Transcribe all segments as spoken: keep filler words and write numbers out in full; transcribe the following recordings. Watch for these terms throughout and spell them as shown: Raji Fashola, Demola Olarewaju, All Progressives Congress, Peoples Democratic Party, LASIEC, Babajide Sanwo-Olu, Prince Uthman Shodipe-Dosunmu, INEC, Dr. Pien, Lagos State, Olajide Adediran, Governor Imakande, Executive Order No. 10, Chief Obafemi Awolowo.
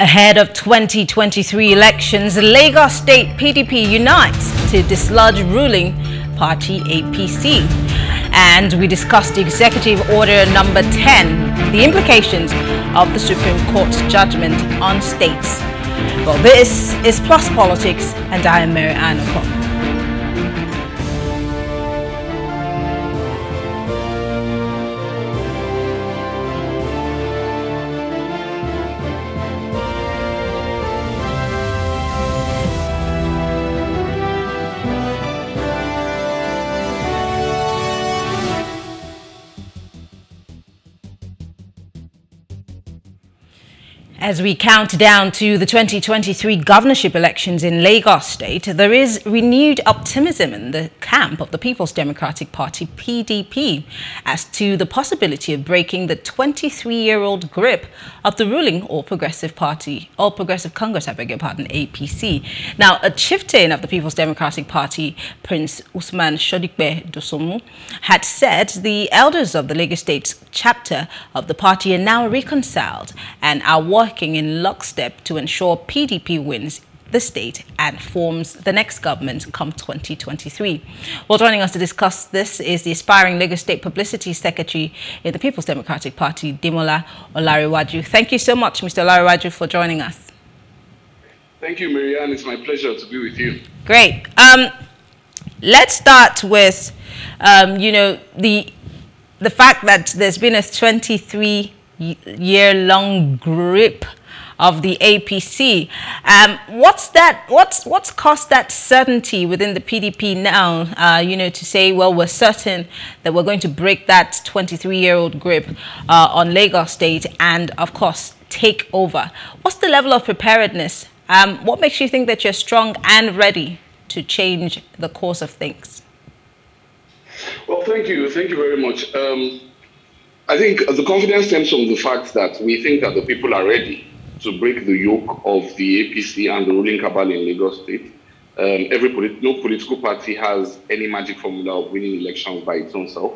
Ahead of twenty twenty-three elections, Lagos State P D P unites to dislodge ruling party A P C. And we discussed the Executive Order number ten, the implications of the Supreme Court's judgment on states. Well, this is Plus Politics, and I am Mary Ann Okon. As we count down to the twenty twenty-three governorship elections in Lagos State, there is renewed optimism in the camp of the Peoples Democratic Party, P D P, as to the possibility of breaking the twenty-three-year-old grip of the ruling All Progressive Party, All Progressive Congress, I beg your pardon, A P C. Now, a chieftain of the Peoples Democratic Party, Prince Uthman Shodipe-Dosunmu, had said the elders of the Lagos State's chapter of the party are now reconciled and are working in lockstep to ensure P D P wins the state and forms the next government come twenty twenty-three. Well, joining us to discuss this is the aspiring Lagos State Publicity Secretary in the People's Democratic Party, Demola Olarewaju. Thank you so much, Mister Olarewaju, for joining us. Thank you, Marianne. It's my pleasure to be with you. Great. Um, let's start with, um, you know, the, the fact that there's been a twenty-three year-long grip of the A P C. Um, what's that? What's what's caused that certainty within the P D P now? Uh, you know, to say, well, we're certain that we're going to break that twenty-three-year-old grip uh, on Lagos State, and of course, take over. What's the level of preparedness? Um, what makes you think that you're strong and ready to change the course of things? Well, thank you, thank you very much. Um, I think the confidence stems from the fact that we think that the people are ready to break the yoke of the A P C and the ruling cabal in Lagos State. Um, every polit no political party has any magic formula of winning elections by its own self.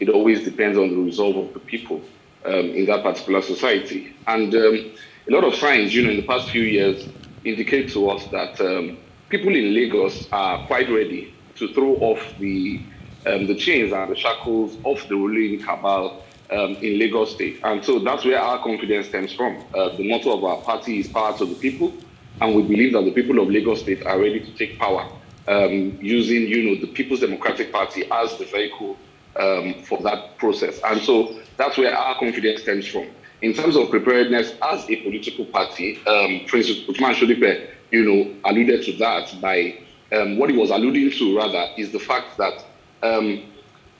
It always depends on the resolve of the people um, in that particular society. And um, a lot of signs, you know, in the past few years indicate to us that um, people in Lagos are quite ready to throw off the, um, the chains and the shackles of the ruling cabal Um, in Lagos State. And so that's where our confidence stems from. Uh, the motto of our party is power to the people, and we believe that the people of Lagos State are ready to take power um, using, you know, the People's Democratic Party as the vehicle um, for that process. And so that's where our confidence stems from. In terms of preparedness as a political party, um, Prince Uthman Shodipe, you know, alluded to that by um, what he was alluding to, rather, is the fact that um,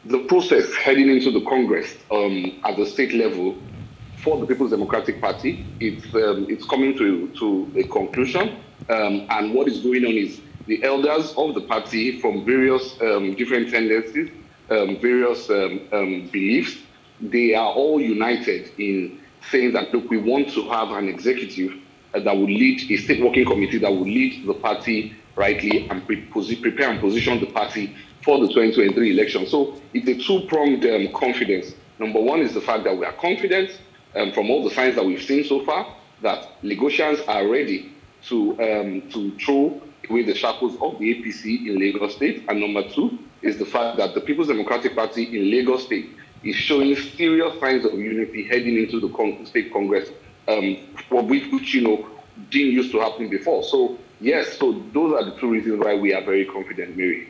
the process heading into the Congress um, at the state level for the People's Democratic Party, it's, um, it's coming to, to a conclusion. Um, and what is going on is the elders of the party from various um, different tendencies, um, various um, um, beliefs, they are all united in saying that, look, we want to have an executive that will lead, a state working committee that will lead the party rightly and pre prepare and position the party for the twenty twenty-three election. So it's a two-pronged um, confidence. Number one is the fact that we are confident um, from all the signs that we've seen so far that Lagosians are ready to, um, to throw away the shackles of the A P C in Lagos State. And number two is the fact that the People's Democratic Party in Lagos State is showing serious signs of unity heading into the con state Congress, um, for which, which, you know, didn't used to happen before. So, yes, so those are the two reasons why we are very confident, Mary.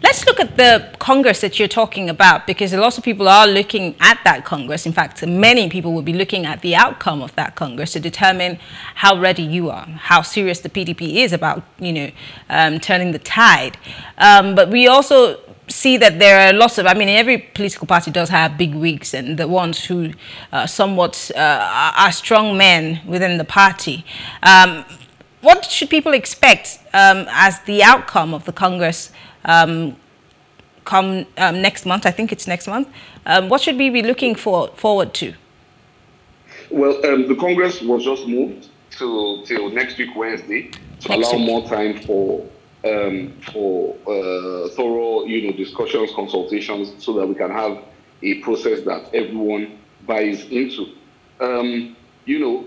Let's look at the Congress that you're talking about, because a lot of people are looking at that Congress. In fact, many people will be looking at the outcome of that Congress to determine how ready you are, how serious the P D P is about, you know, um, turning the tide. Um, but we also see that there are lots of, I mean, every political party does have big wigs and the ones who uh, somewhat uh, are strong men within the party. Um, what should people expect um, as the outcome of the Congress Um, come um, next month? I think it's next month. Um, what should we be looking for, forward to? Well, um, the Congress was just moved to till next week, Wednesday, to next allow week. more time for um, for uh, thorough, you know, discussions, consultations, so that we can have a process that everyone buys into. Um, you know,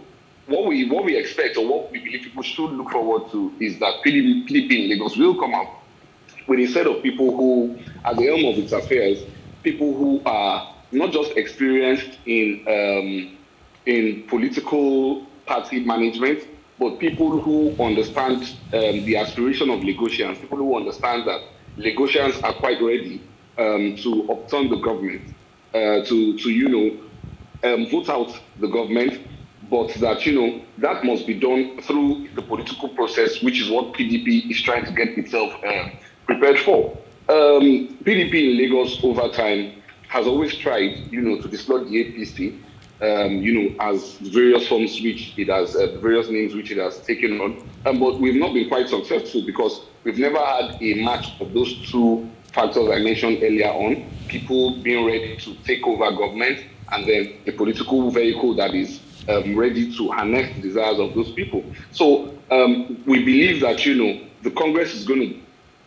what we what we expect or what we believe people should look forward to is that P D P in Lagos will come out with a set of people who, at the helm of its affairs, people who are not just experienced in um, in political party management, but people who understand um, the aspiration of Lagosians, people who understand that Lagosians are quite ready um, to upturn the government, uh, to, to, you know, um, vote out the government, but that, you know, that must be done through the political process, which is what P D P is trying to get itself uh, prepared for. Um, P D P in Lagos over time has always tried, you know, to dislodge the A P C. Um, you know, as various forms which it has, uh, various names which it has taken on. Um, but we've not been quite successful because we've never had a match of those two factors I mentioned earlier on, people being ready to take over government and then a political vehicle that is um, ready to harness the desires of those people. So um, we believe that, you know, the Congress is going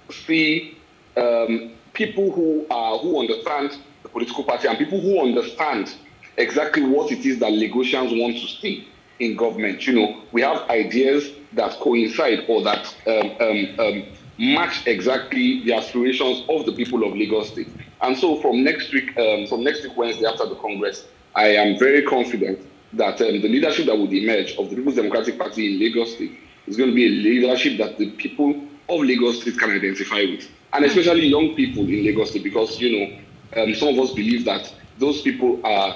to see um, people who, are, who understand the political party and people who understand exactly what it is that Lagosians want to see in government. You know, we have ideas that coincide or that um, um, um, match exactly the aspirations of the people of Lagos State. And so, from next week, um, from next week Wednesday after the Congress, I am very confident that um, the leadership that would emerge of the People's Democratic Party in Lagos State is going to be a leadership that the people of Lagos State can identify with, and especially young people in Lagos State, because you know, um, some of us believe that those people are.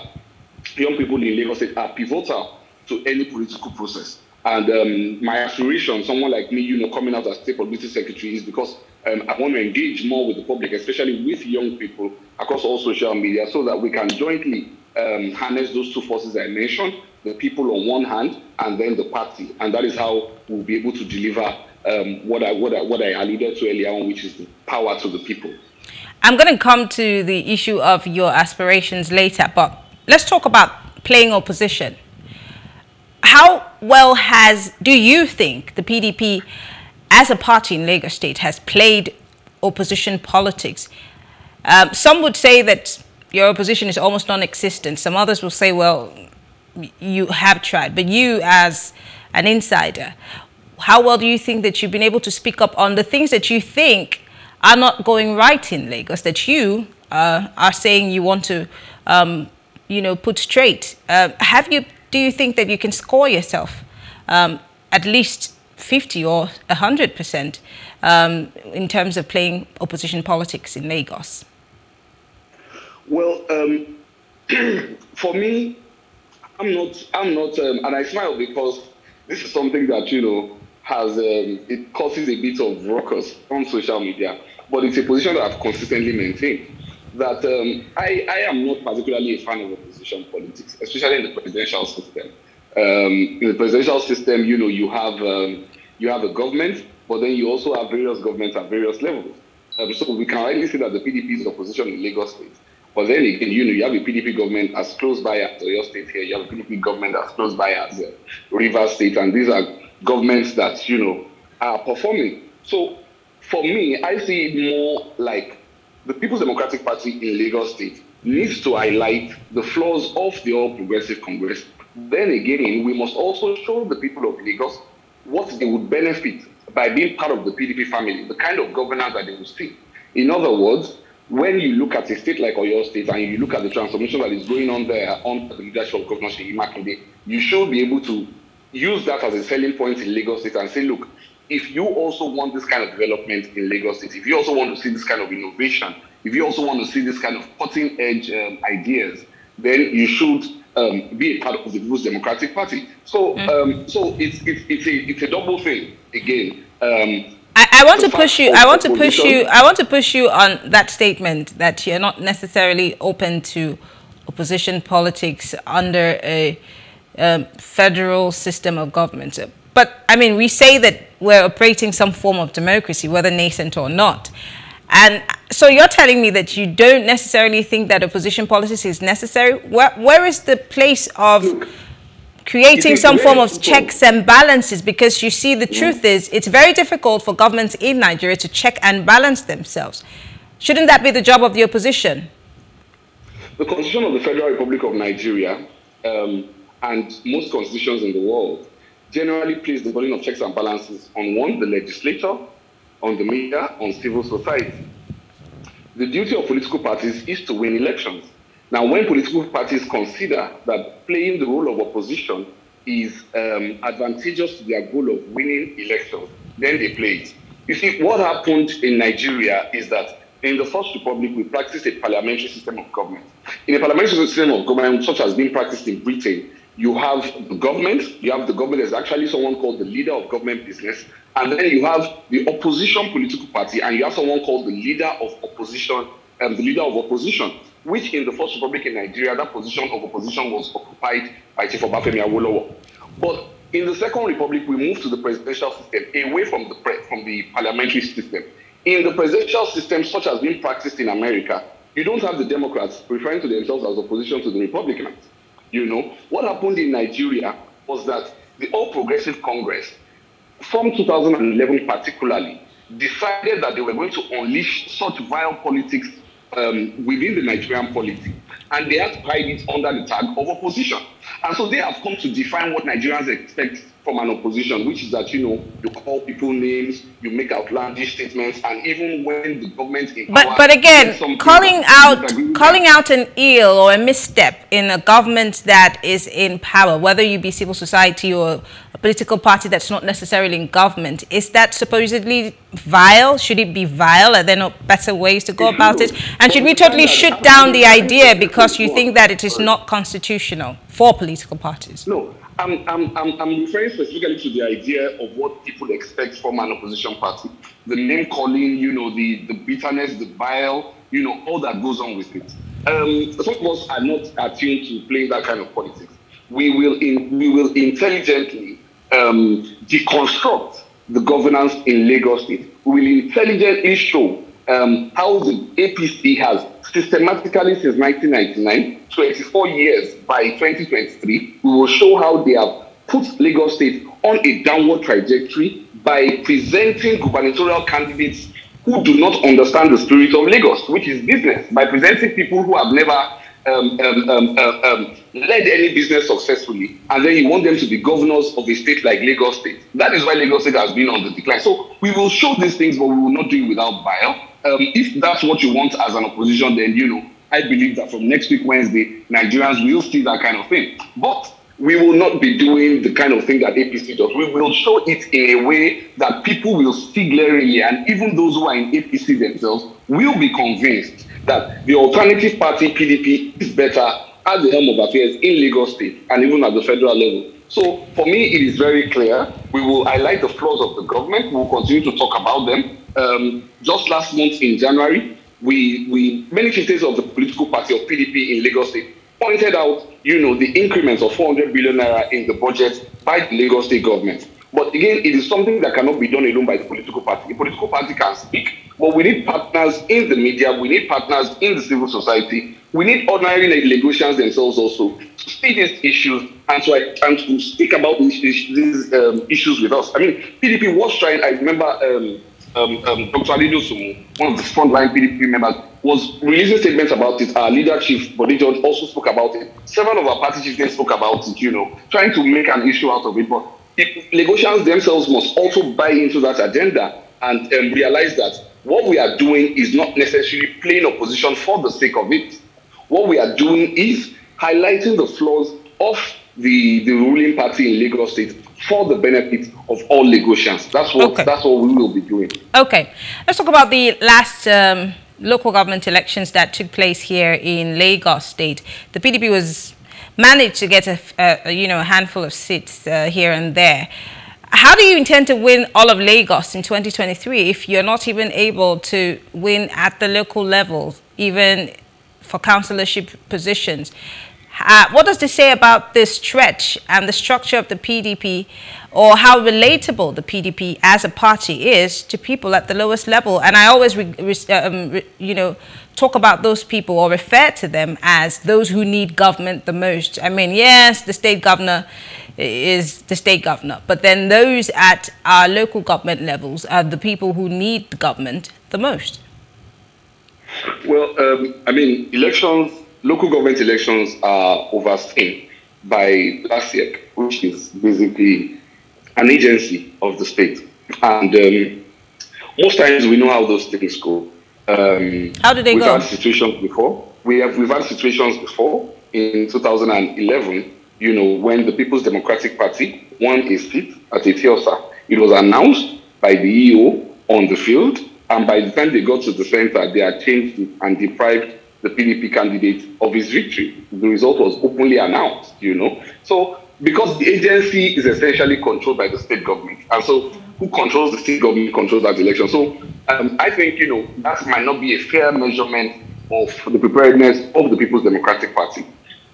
Young people in Lagos State are pivotal to any political process. And um, my aspiration, someone like me, you know, coming out as state publicity secretary, is because um, I want to engage more with the public, especially with young people across all social media, so that we can jointly um, harness those two forces I mentioned, the people on one hand and then the party. And that is how we'll be able to deliver um, what, I, what, I, what I alluded to earlier on, which is the power to the people. I'm going to come to the issue of your aspirations later, but let's talk about playing opposition. How well has, do you think the P D P as a party in Lagos State has played opposition politics? Um, some would say that your opposition is almost non-existent. Some others will say, well, you have tried. But you as an insider, how well do you think that you've been able to speak up on the things that you think are not going right in Lagos, that you uh, are saying you want to um, you know, put straight? Uh, have you, do you think that you can score yourself um, at least fifty or one hundred percent um, in terms of playing opposition politics in Lagos? Well, um, for me, I'm not, I'm not, um, and I smile because this is something that, you know, has, um, it causes a bit of ruckus on social media, but it's a position that I've consistently maintained. That um, I, I am not particularly a fan of opposition politics, especially in the presidential system. Um, in the presidential system, you know, you have um, you have a government, but then you also have various governments at various levels. Um, so we can rightly say that the P D P is opposition in Lagos State. But then again, you know, you have a P D P government as close by as your state here. You have a P D P government as close by as uh, Rivers State, and these are governments that, you know, are performing. So for me, I see it more like the People's Democratic Party in Lagos State needs to highlight the flaws of the All Progressives Congress. Then again, we must also show the people of Lagos what they would benefit by being part of the P D P family, the kind of governance that they will see. In other words, when you look at a state like Oyo State and you look at the transformation that is going on there under the leadership of Governor Imakande, you should be able to use that as a selling point in Lagos State and say, look, if you also want this kind of development in Lagos State, if you also want to see this kind of innovation, if you also want to see this kind of cutting-edge um, ideas, then you should um, be a part of the People's Democratic Party. So, um, so it's it's it's a it's a double thing again. Um, I, I want to push you. I want to push you. I want to push you on that statement that you're not necessarily open to opposition politics under a um, federal system of government. But, I mean, we say that we're operating some form of democracy, whether nascent or not. And so you're telling me that you don't necessarily think that opposition politics is necessary. Where, where is the place of creating some form of checks and balances? Because you see, the truth is, it's very difficult for governments in Nigeria to check and balance themselves. Shouldn't that be the job of the opposition? The Constitution of the Federal Republic of Nigeria um, and most constitutions in the world generally place the burden of checks and balances on one, the legislature, on the media, on civil society. The duty of political parties is to win elections. Now, when political parties consider that playing the role of opposition is um, advantageous to their goal of winning elections, then they play it. You see, what happened in Nigeria is that in the First Republic, we practiced a parliamentary system of government. In a parliamentary system of government, such as being practiced in Britain, you have the government, you have the government as actually someone called the leader of government business, and then you have the opposition political party, and you have someone called the leader of opposition, um, the leader of opposition, which in the First Republic in Nigeria, that position of opposition was occupied by Chief Obafemi Awolowo. But in the Second Republic, we moved to the presidential system, away from the, pre from the parliamentary system. In the presidential system, such as being practiced in America, you don't have the Democrats referring to themselves as opposition to the Republicans. You know, what happened in Nigeria was that the All Progressives Congress, from two thousand eleven particularly, decided that they were going to unleash such vile politics um, within the Nigerian polity, and they had tied it under the tag of opposition. And so they have come to define what Nigerians expect from an opposition, which is that, you know, you call people names, you make outlandish statements, and even when the government in power, but but again, calling out calling out an ill or a misstep in a government that is in power, whether you be civil society or a political party that's not necessarily in government, is that supposedly vile? Should it be vile? Are there not better ways to go about it? And should we totally shoot down the idea because you think that it is not constitutional for political parties? No. I'm, I'm, I'm referring specifically to the idea of what people expect from an opposition party. The name-calling, you know, the, the bitterness, the bile, you know, all that goes on with it. Um, some of us are not attuned to playing that kind of politics. We will, in, we will intelligently um, deconstruct the governance in Lagos State. We will intelligently show um, how the A P C has systematically since nineteen ninety-nine, twenty-four years by twenty twenty-three, we will show how they have put Lagos State on a downward trajectory by presenting gubernatorial candidates who do not understand the spirit of Lagos, which is business, by presenting people who have never um, um, um, um, um, led any business successfully, and then you want them to be governors of a state like Lagos State. That is why Lagos State has been on the decline. So we will show these things, but we will not do it without bile. Um, if that's what you want as an opposition, then, you know, I believe that from next week, Wednesday, Nigerians will see that kind of thing. But we will not be doing the kind of thing that A P C does. We will show it in a way that people will see glaringly, and even those who are in A P C themselves will be convinced that the alternative party, P D P, is better at the helm of affairs in Lagos State and even at the federal level. So for me, it is very clear. We will highlight the flaws of the government. We will continue to talk about them. Um, just last month in January, we, we many fifties of the political party of P D P in Lagos State pointed out, you know, the increments of four hundred billion naira in the budget by the Lagos State government. But again, it is something that cannot be done alone by the political party. The political party can speak, but we need partners in the media, we need partners in the civil society, we need ordinary Lagosians themselves also to see these issues and to, and to speak about these, these um, issues with us. I mean, P D P was trying, I remember um, Um, um, Doctor Adediran, one of the frontline P D P members, was releasing statements about it. Our leader, Chief Bodijod, also spoke about it. Several of our party chiefs then spoke about it, you know, trying to make an issue out of it. But Lagosians themselves must also buy into that agenda and um, realize that what we are doing is not necessarily playing opposition for the sake of it. What we are doing is highlighting the flaws of the, the ruling party in Lagos State for the benefit of all Lagosians. That's what, okay. That's what we will be doing. Okay. Let's talk about the last um, local government elections that took place here in Lagos State. The P D P was managed to get a, a you know, a handful of seats uh, here and there. How do you intend to win all of Lagos in twenty twenty-three if you're not even able to win at the local level, even for councillorship positions? Uh, what does this say about this stretch and the structure of the P D P, or how relatable the P D P as a party is to people at the lowest level? And I always, re re um, re you know, talk about those people or refer to them as those who need government the most. I mean, yes, the state governor is the state governor, but then those at our local government levels are the people who need the government the most. Well, um, I mean, elections... Local government elections are overseen. by LASIEC, which is basically an agency of the state. And um, most times we know how those things go. Um, how do they we've go? We've had situations before. We have, we've had situations before in two thousand eleven, you know, when the People's Democratic Party won a seat at Etiosa. It was announced by the E O on the field, and by the time they got to the center, they had changed it and deprived the P D P candidate of his victory. The result was openly announced, you know. So, because the agency is essentially controlled by the state government, and so who controls the state government controls that election. So, um, I think, you know, that might not be a fair measurement of the preparedness of the People's Democratic Party.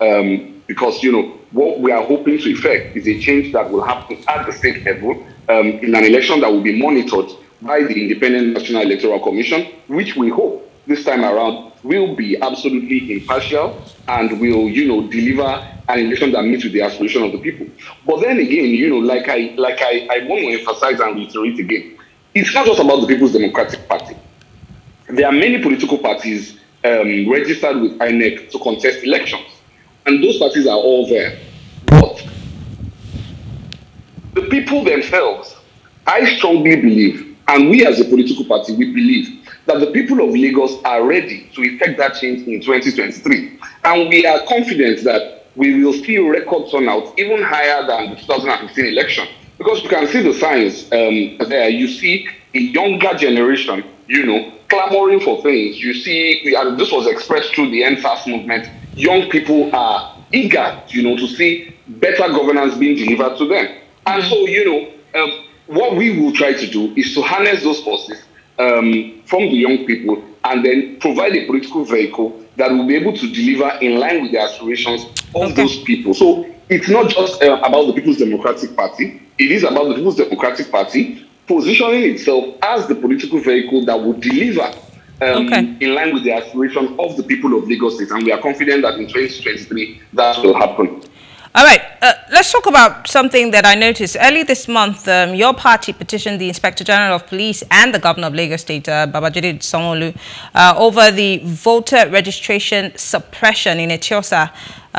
Um, because, you know, what we are hoping to effect is a change that will happen at the state level um, in an election that will be monitored by the Independent National Electoral Commission, which we hope this time around will be absolutely impartial and will, you know, deliver an election that meets with the aspiration of the people. But then again, you know, like I, like I, I want to emphasize and reiterate again, it's not just about the People's Democratic Party. There are many political parties um, registered with I N E C to contest elections, and those parties are all there. But the people themselves, I strongly believe, and we as a political party, we believe that the people of Lagos are ready to effect that change in twenty twenty-three. And we are confident that we will see record turnout even higher than the two thousand fifteen election. Because you can see the signs um, there. You see a younger generation, you know, clamoring for things. You see, and this was expressed through the N FAST movement, young people are eager, you know, to see better governance being delivered to them. And so, you know, um, what we will try to do is to harness those forces um, from the young people and then provide a political vehicle that will be able to deliver in line with the aspirations of okay. those people. So it's not just uh, about the People's Democratic Party. It is about the People's Democratic Party positioning itself as the political vehicle that will deliver Um, okay. in line with the aspiration of the people of Lagos State, and we are confident that in twenty twenty-three that will happen. All right, uh, let's talk about something that I noticed early this month. Um, your party petitioned the Inspector General of Police and the Governor of Lagos State, uh, Babajide Sanwo-Olu, uh, over the voter registration suppression in Etiosa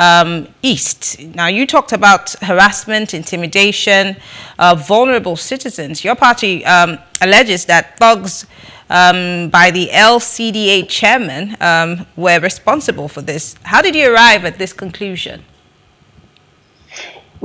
um, East. Now, you talked about harassment, intimidation, uh, vulnerable citizens. Your party um, alleges that thugs Um, by the L C D A chairman um, were responsible for this. How did you arrive at this conclusion?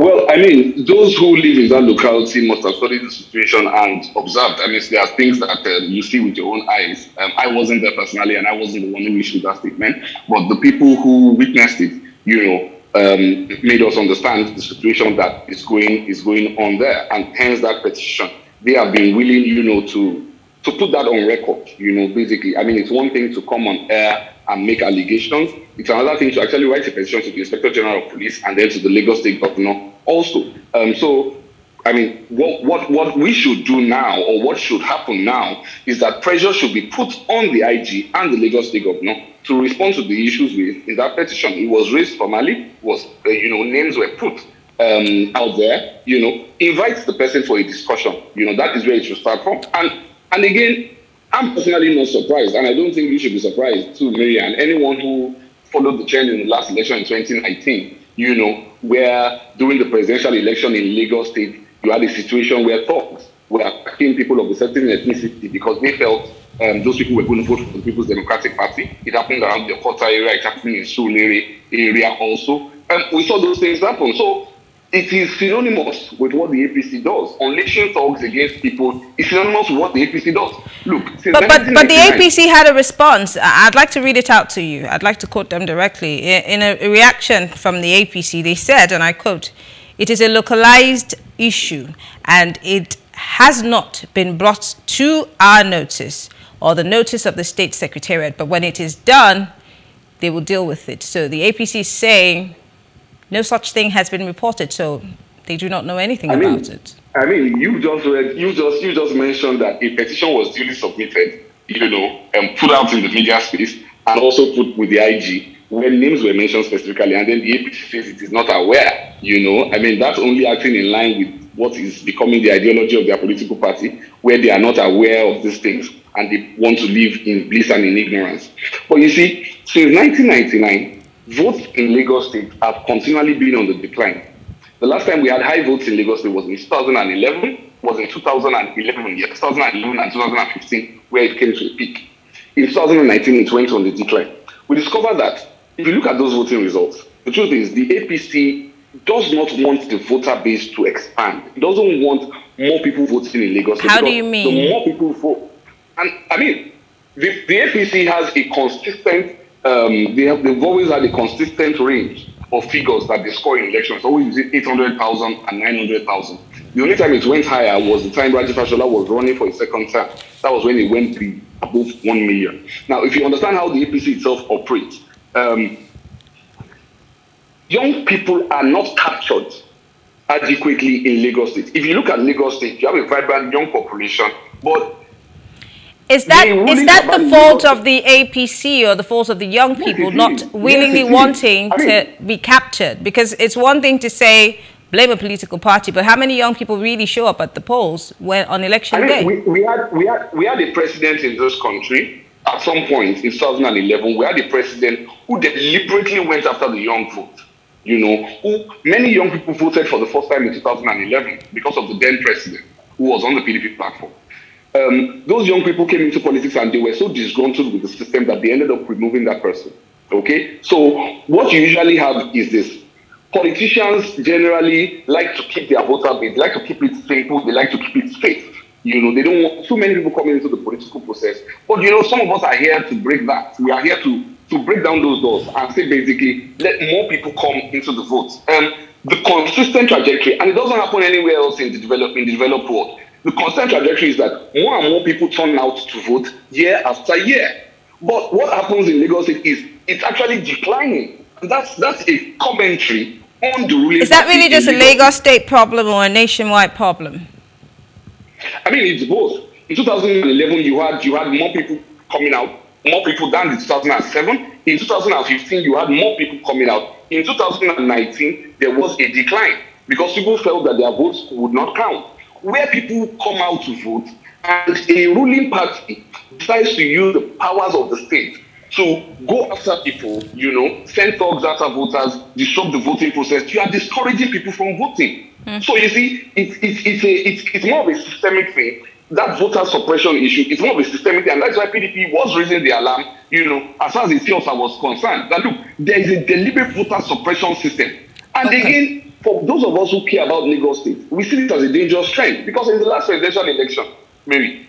Well, I mean, those who live in that locality must have studied the situation and observed. I mean, there are things that uh, you see with your own eyes. Um, I wasn't there personally, and I wasn't the one who issued that statement, but the people who witnessed it, you know, um, made us understand the situation that is going is going on there, and hence that petition. They have been willing, you know, to to put that on record, you know, basically. I mean, it's one thing to come on air and make allegations. It's another thing to actually write a petition to the Inspector General of Police and then to the Lagos State Governor also. Um, so, I mean, what, what, what we should do now, or what should happen now, is that pressure should be put on the I G and the Lagos State Governor to respond to the issues raised in that petition. It was raised formally, was, uh, you know, names were put um, out there, you know, invites the person for a discussion. You know, that is where it should start from. And And again, I'm personally not surprised, and I don't think you should be surprised too, Marianne. Anyone who followed the trend in the last election in twenty nineteen, you know, where during the presidential election in Lagos State, you had a situation where thugs were attacking people of a certain ethnicity because they felt um, those people were going to vote for the People's Democratic Party. It happened around the Okota area, it happened in Surulere area also. And we saw those things happen. So it is synonymous with what the A P C does. Unleashing thugs against people is synonymous with what the A P C does. Look, since but, but, but the A P C had a response. I'd like to read it out to you. I'd like to quote them directly. In a reaction from the A P C, they said, and I quote, "It is a localized issue and it has not been brought to our notice or the notice of the state secretariat. But when it is done, they will deal with it." So the A P C is saying no such thing has been reported, so they do not know anything I mean, about it. I mean, you just read, you just, you just mentioned that a petition was duly submitted, you know, and put out in the media space, and also put with the I G, where names were mentioned specifically, and then the A P C says it is not aware. You know, I mean, that's only acting in line with what is becoming the ideology of their political party, where they are not aware of these things, and they want to live in bliss and in ignorance. But you see, since nineteen ninety-nine, votes in Lagos State have continually been on the decline. The last time we had high votes in Lagos State was in two thousand eleven, was in two thousand eleven, yeah, two thousand eleven and two thousand fifteen, where it came to a peak. In two thousand nineteen, it went on the decline. We discovered that if you look at those voting results, the truth is the A P C does not want the voter base to expand. It doesn't want more people voting in Lagos State. How do you mean? The more people vote, and I mean, the, the A P C has a consistent. Um, they have, they've always had a consistent range of figures that they score in elections, always eight hundred thousand and nine hundred thousand. The only time it went higher was the time Raji Fashola was running for a second term. That was when it went to above one million. Now, if you understand how the A P C itself operates, um, young people are not captured adequately in Lagos State. If you look at Lagos State, you have a vibrant young population, but Is that, is that the fault of the A P C or the fault of the young people not willingly wanting to be captured? Because it's one thing to say, blame a political party, but how many young people really show up at the polls when, on election day? We, we, had, we, had, we had a president in this country at some point in two thousand eleven. We had a president who deliberately went after the young vote. You know, who many young people voted for the first time in two thousand eleven because of the then president who was on the P D P platform. Um, those young people came into politics and they were so disgruntled with the system that they ended up removing that person. Okay? So what you usually have is this. Politicians generally like to keep their voter base, they like to keep it simple, they like to keep it safe. You know, they don't want too many people coming into the political process. But you know, some of us are here to break that. We are here to, to break down those doors and say basically, let more people come into the votes. Um, the consistent trajectory, and it doesn't happen anywhere else in the developed, in the developed world. The constant trajectory is that more and more people turn out to vote year after year. But what happens in Lagos State is it's actually declining. And that's, that's a commentary on the ruling. Is that really just a Lagos State problem or a nationwide problem? I mean, it's both. In two thousand eleven, you had, you had more people coming out, more people than in two thousand seven. In two thousand fifteen, you had more people coming out. In two thousand nineteen, there was a decline because people felt that their votes would not count. Where people come out to vote and a ruling party decides to use the powers of the state to go after people, you know, send thugs after voters, disrupt the voting process, you are discouraging people from voting. Mm. So you see, it's, it's, it's, a, it's, it's more of a systemic thing. That voter suppression issue is more of a systemic thing, and that's why P D P was raising the alarm, you know, as far as the C E O S A was concerned, that look, there is a deliberate voter suppression system. And okay. again, for those of us who care about Lagos State, we see it as a dangerous trend because in the last presidential election, maybe,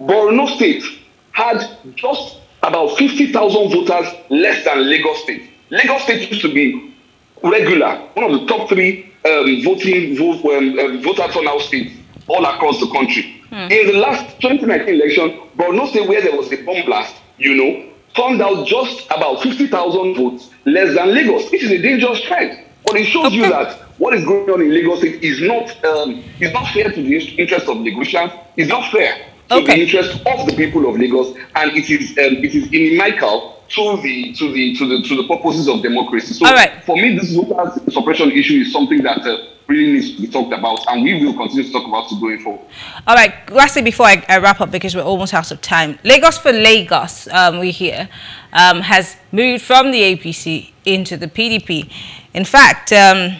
Borno State had just about fifty thousand voters less than Lagos State. Lagos State used to be regular, one of the top three um, voting vote, um, uh, voter turnout states all across the country. Hmm. In the last twenty nineteen election, Borno State, where there was a bomb blast, you know, turned out just about fifty thousand votes less than Lagos. This is a dangerous trend. But it shows okay. you that what is going on in Lagos State is not, um, is not fair to the interest of Lagosians. It's not fair to okay. the interest of the people of Lagos, and it is um, it is inimical to the to the to the to the purposes of democracy. So, right. for me, this voter suppression issue is something that uh, really needs to be talked about, and we will continue to talk about it going forward. All right, lastly, before I, I wrap up, because we're almost out of time, Lagos for Lagos, um, we hear, um, has moved from the A P C into the P D P. In fact, um,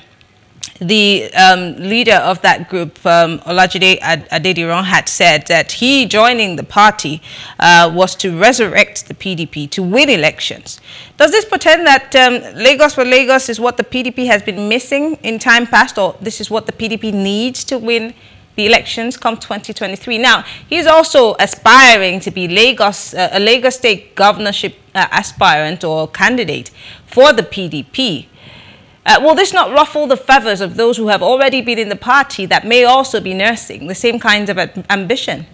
the um, leader of that group, um, Olajide Adediran, had said that he joining the party uh, was to resurrect the P D P to win elections. Does this pretend that um, Lagos for Lagos is what the P D P has been missing in time past, or this is what the P D P needs to win the elections come twenty twenty-three? Now, he's also aspiring to be Lagos, uh, a Lagos State governorship uh, aspirant or candidate for the P D P. Uh, will this not ruffle the feathers of those who have already been in the party that may also be nursing the same kinds of ambition?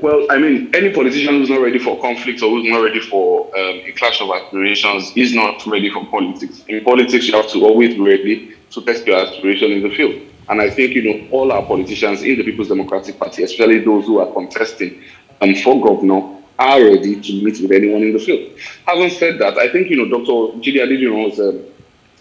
Well, I mean, any politician who's not ready for conflict or who's not ready for um, a clash of aspirations is not ready for politics. In politics, you have to always be ready to test your aspiration in the field. And I think, you know, all our politicians in the People's Democratic Party, especially those who are contesting um, for governor, are ready to meet with anyone in the field. Having said that, I think, you know, Doctor Jide Adediran's um,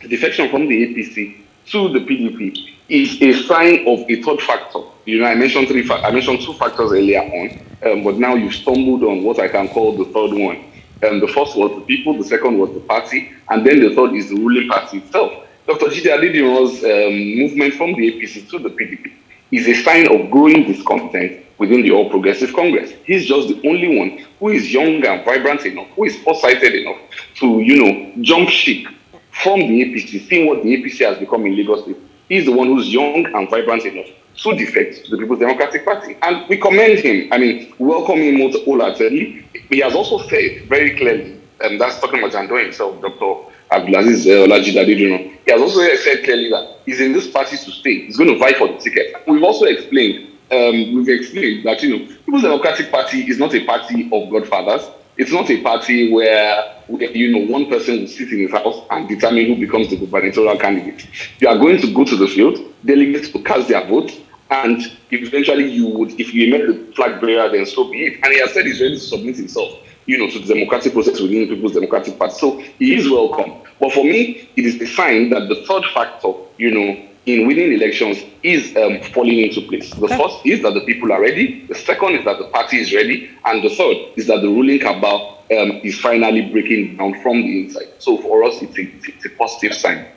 defection from the A P C to the P D P is a sign of a third factor. You know, I mentioned three. Fa I mentioned two factors earlier on, um, but now you've stumbled on what I can call the third one. Um, the first was the people, the second was the party, and then the third is the ruling party itself. Doctor Jide Adediran's um, movement from the A P C to the P D P is a sign of growing discontent within the All Progressive Congress. He's just the only one who is young and vibrant enough, who is foresighted enough to, you know, jump ship from the A P C, seeing what the A P C has become in Lagos State. He's the one who's young and vibrant enough to defect to the Peoples Democratic Party. And we commend him. I mean, welcome him wholeheartedly. He has also said very clearly, and that's talking about Jandor himself, Doctor Abdulaziz Olajide Adediran. He has also said clearly that he's in this party to stay. He's going to vie for the ticket. We've also explained, um, we've explained that, you know, People's Democratic Party is not a party of godfathers. It's not a party where, you know, one person will sit in his house and determine who becomes the gubernatorial candidate. You are going to go to the field, delegates will cast their vote, and eventually you would, if you met the flag bearer, then so be it. And he has said he's ready to submit himself, you know, to the democratic process within the People's Democratic Party. So he is welcome. But for me, it is a sign that the third factor, you know, in winning elections is um, falling into place. The okay. first is that the people are ready. The second is that the party is ready. And the third is that the ruling cabal um, is finally breaking down from the inside. So for us, it's a, it's a positive sign.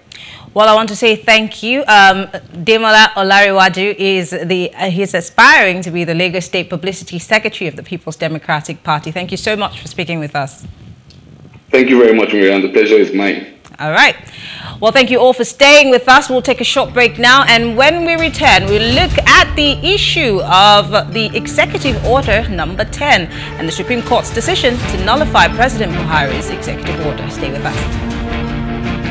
Well, I want to say thank you. Um, Demola Olarewaju is the uh, he's aspiring to be the Lagos State Publicity Secretary of the People's Democratic Party. Thank you so much for speaking with us. Thank you very much, Miriam. The pleasure is mine. All right. Well, thank you all for staying with us. We'll take a short break now, and when we return, we'll look at the issue of the Executive Order number ten and the Supreme Court's decision to nullify President Buhari's executive order. Stay with us.